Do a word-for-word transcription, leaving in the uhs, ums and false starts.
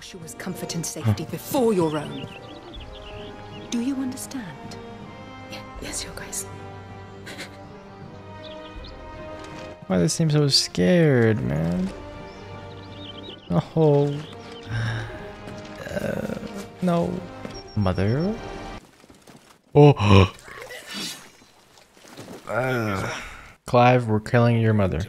Joshua's comfort and safety before your own. Do you understand? Yeah, yes, your grace. Why they seem so scared, man? Oh, uh, no, mother. Oh, uh. Clive, we're killing your mother.